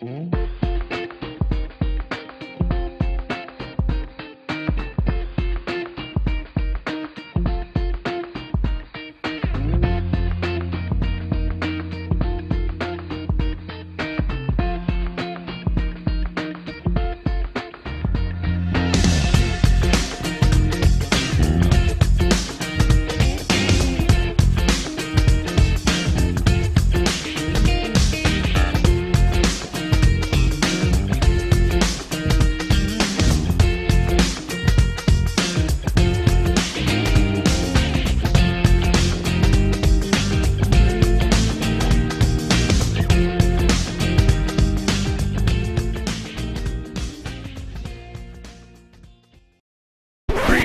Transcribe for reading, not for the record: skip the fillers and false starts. Created